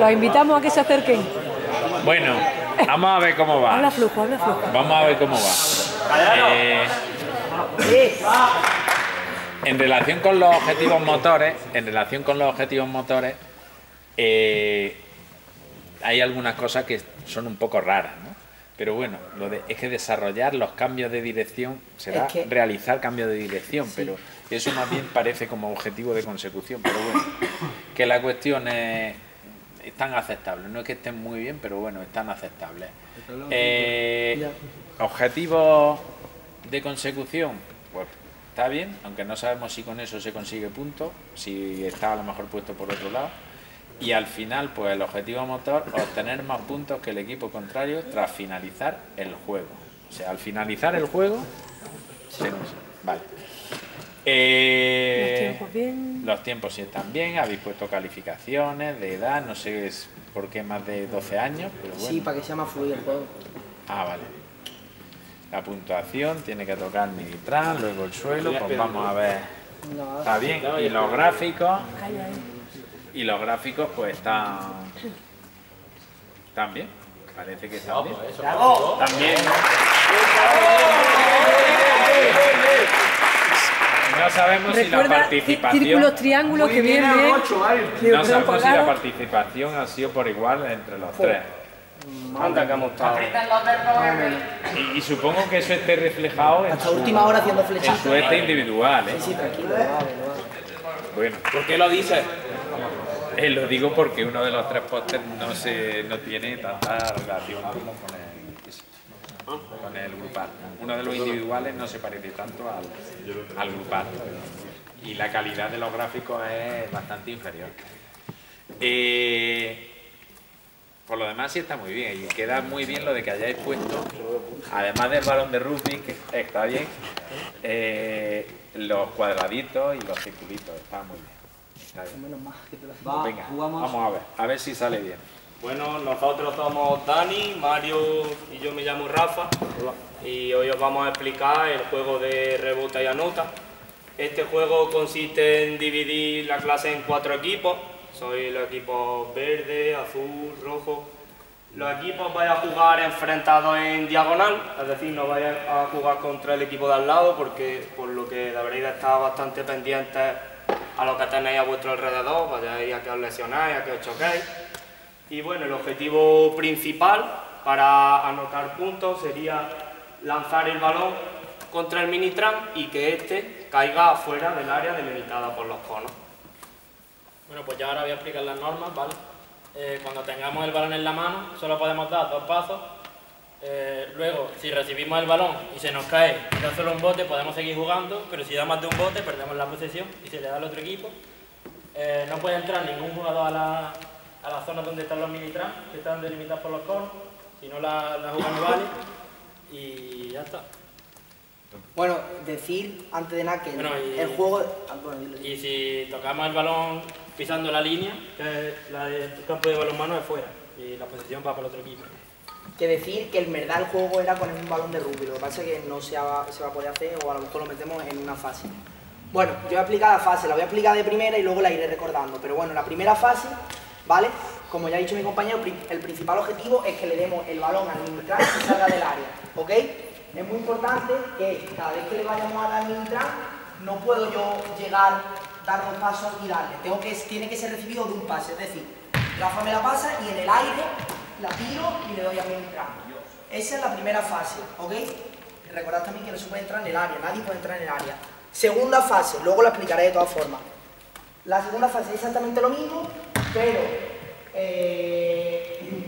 los invitamos a que se acerquen. Bueno, vamos a ver cómo va. Habla flujo, habla flujo. Vamos a ver cómo va. En relación con los objetivos motores, hay algunas cosas que son un poco raras, ¿no? Pero bueno, es que desarrollar los cambios de dirección será realizar cambios de dirección, sí. Pero eso más bien parece como objetivo de consecución. Pero bueno, que la cuestión es... están aceptables, no es que estén muy bien, pero bueno, están aceptables. Objetivos de consecución, pues está bien, aunque no sabemos si con eso se consigue punto, si está a lo mejor puesto por otro lado. Y al final, pues el objetivo motor, obtener más puntos que el equipo contrario tras finalizar el juego. O sea, al finalizar el juego, vale. Los tiempos sí están bien, habéis puesto calificaciones de edad, no sé por qué más de 12 años. Pero bueno. Sí, para que sea más fluido el juego. Ah, vale. La puntuación tiene que tocar el minitrán, luego el suelo, pues vamos a ver. Está bien, y los gráficos. Y los gráficos pues están bien, parece que están bien. También. No sabemos si la participación... Círculos, triángulos que vienen... No sabemos si la participación ha sido por igual entre los tres. Anda que hemos estado. Y supongo que eso esté reflejado en su este individual, ¿eh? Sí, tranquilo. Bueno. ¿Por qué lo dices? Lo digo porque uno de los tres pósters no tiene tanta relación con el grupal. Uno de los individuales no se parece tanto al grupal. Y la calidad de los gráficos es bastante inferior. Por lo demás sí está muy bien. Y queda muy bien lo de que hayáis puesto, además del balón de rugby, que está bien, los cuadraditos y los circulitos. Está muy bien. Venga, vamos a ver si sale bien. Bueno, nosotros somos Dani, Mario y yo me llamo Rafa. Y hoy os vamos a explicar el juego de Rebota y Anota. Este juego consiste en dividir la clase en 4 equipos. Son los equipos verde, azul, rojo. Los equipos vais a jugar enfrentados en diagonal, es decir, no vais a jugar contra el equipo de al lado, porque por lo que deberéis estar bastante pendientes a lo que tenéis a vuestro alrededor, vayáis a que os lesionáis, a que os choquéis. Y bueno, el objetivo principal para anotar puntos sería lanzar el balón contra el minitrán y que éste caiga afuera del área delimitada por los conos. Bueno, pues ya ahora voy a explicar las normas, ¿vale? Cuando tengamos el balón en la mano, solo podemos dar 2 pasos. Luego, si recibimos el balón y se nos cae y da solo un bote, podemos seguir jugando, pero si da más de un bote, perdemos la posesión y se le da al otro equipo. No puede entrar ningún jugador a la zona donde están los militrán, que están delimitados por los conos, si no la jugada no vale, y ya está. Bueno, decir antes de nada que el juego... Y si tocamos el balón pisando la línea, que es la del campo de balonmano, es fuera, y la posesión va para el otro equipo. Que decir que en verdad el juego era con un balón de rugby, lo que pasa es que no se va a poder hacer, o a lo mejor lo metemos en una fase. Bueno, yo voy a explicar la fase, la voy a explicar de primera y luego la iré recordando, pero bueno, la primera fase, ¿vale? Como ya ha dicho mi compañero, el principal objetivo es que le demos el balón al minitrán y salga del área, ¿ok? Es muy importante que cada vez que le vayamos a dar al minitrán, no puedo yo llegar, dar 2 pasos y darle. Tiene que ser recibido de un pase, es decir, Rafa me la pasa y en el aire la tiro y le doy a mi minitrán. Esa es la primera fase, ¿ok? Recordad también que no se puede entrar en el área, nadie puede entrar en el área. Segunda fase, luego la explicaré de todas formas. La segunda fase es exactamente lo mismo, pero yo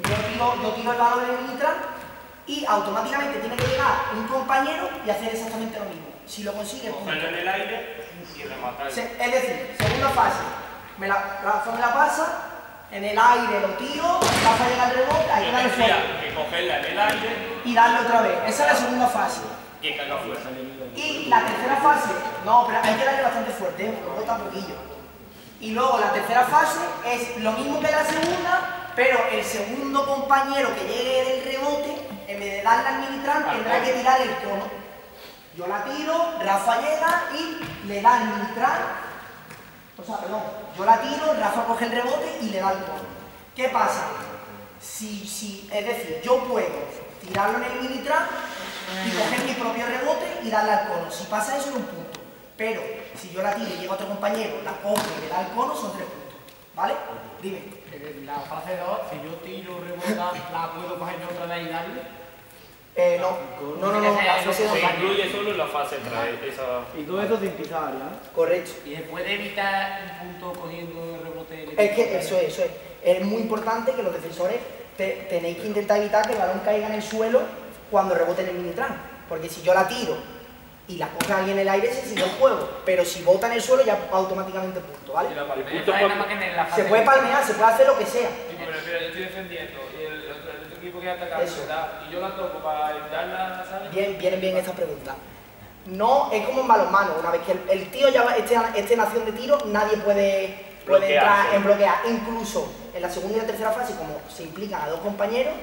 tiro el balón del minitrán y automáticamente tiene que llegar un compañero y hacer exactamente lo mismo. Si lo consigue, cogerlo en el aire y rematar. Es decir, segunda fase, me la pasa, en el aire lo tiro, Rafa llega al rebote, hay que darle fuera. Que cogerla en el aire y darle otra vez. Esa es la segunda fase. Y que no fuerza. Y la tercera fase, no, pero hay que darle bastante fuerte, rebota poquillo. Y luego la tercera fase es lo mismo que la segunda, pero el segundo compañero que llegue del rebote, en vez de darle al minitrán, tendrá que tirar el cono. Yo la tiro, Rafa llega y le da al minitrán. O sea, perdón, yo la tiro, Rafa coge el rebote y le da el cono. ¿Qué pasa? Es decir, yo puedo tirarlo en el minitrán y coger mi propio rebote y darle al cono. Si pasa eso, es un punto. Pero si yo la tiro y llega otro compañero, la coge y le da al cono, son 3 puntos. ¿Vale? Dime. La fase 2, si yo tiro, rebotar, ¿la puedo coger otra vez y darle? No. Se incluye solo en la fase 3. Y todo eso sin pisar, ¿no? Correcto. ¿Y se puede evitar un punto cogiendo el rebote? Es que eso es. Es muy importante que los defensores tenéis que intentar evitar que el balón caiga en el suelo cuando rebote en el minitrán. Porque si yo la tiro y la coge alguien en el aire, se sigue el juego. Pero si bota en el suelo, ya automáticamente punto, ¿vale? Se puede palmear, se puede hacer lo que sea. Sí, pero yo estoy defendiendo. Que atacar, y yo la toco para evitarla, ¿sabes? Vienen bien estas preguntas. No, es como en balonmano, una vez que el tío ya esté en acción de tiro, nadie puede entrar en bloquear. Incluso en la segunda y la tercera fase, como se implican a 2 compañeros,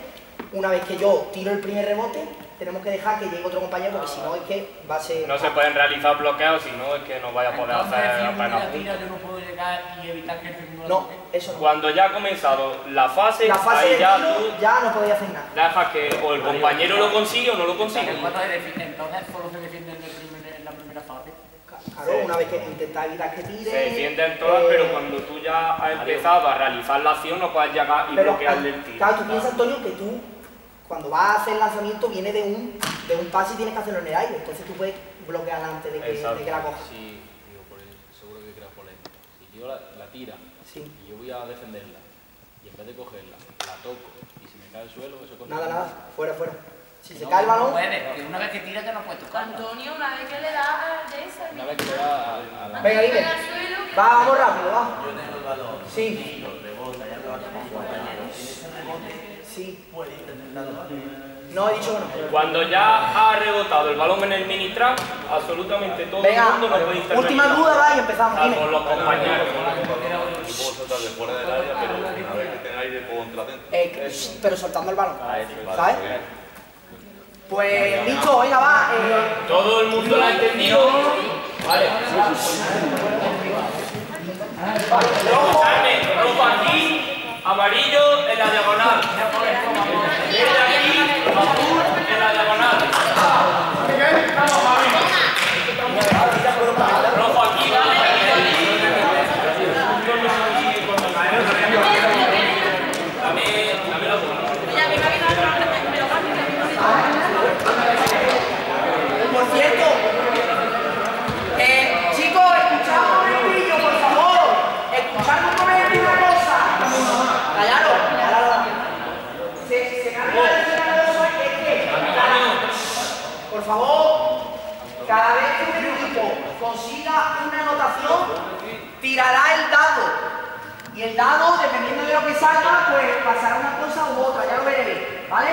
una vez que yo tiro el primer rebote, tenemos que dejar que llegue otro compañero, porque si no es que va a ser... No se pueden realizar bloqueos, si no es que no vaya a poder hacer la tira, yo no puedo llegar y evitar que el segundo... No, eso no. Cuando ya ha comenzado la fase ahí ya tiro, tú... ya no podéis hacer nada. Deja que o el compañero lo consigue o no lo consigue. Entonces solo se defienden en la primera fase. Claro, sí. Una vez que intentas evitar que tire... Se defienden todas, pero cuando tú ya has empezado a realizar la acción, no puedes llegar y bloquearle el tiro. Claro, tú piensas, Antonio, que tú... Cuando vas a hacer el lanzamiento viene de un pase y tienes que hacerlo en el aire, entonces tú puedes bloquear antes de que la coja. Sí, digo, seguro que creas polémica. Si yo la tira, sí, y yo voy a defenderla, y en vez de cogerla, la toco, y si me cae el suelo, eso contiene. Nada, fuera. Si se cae el balón... No, una vez que tira te no puedes tocar. Antonio, una vez que le da a esa... Una vez que le da a la... Venga, dime. Vamos rápido, va. Yo tengo el balón. Sí. Rebota, ya lo va a tomar. Sí. No, he dicho que no. Cuando ya ha rebotado el balón en el minitrán, absolutamente todo el mundo no puede intervenir. Última duda, va, y empezamos. Con los compañeros. Pero soltando el balón, ¿sabes? Pues dicho, oiga, va. Todo el mundo lo ha entendido. Vale. Rojo aquí, amarillo en la diagonal. Por favor, cada vez que un equipo consiga una anotación, tirará el dado. Y el dado, dependiendo de lo que salga, pues pasará una cosa u otra, ya lo veréis, ¿vale?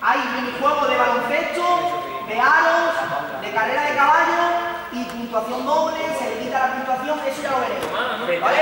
Hay minijuegos de baloncesto, de aros, de carrera de caballo y puntuación doble, se le quita la puntuación, eso ya lo veréis, ¿vale?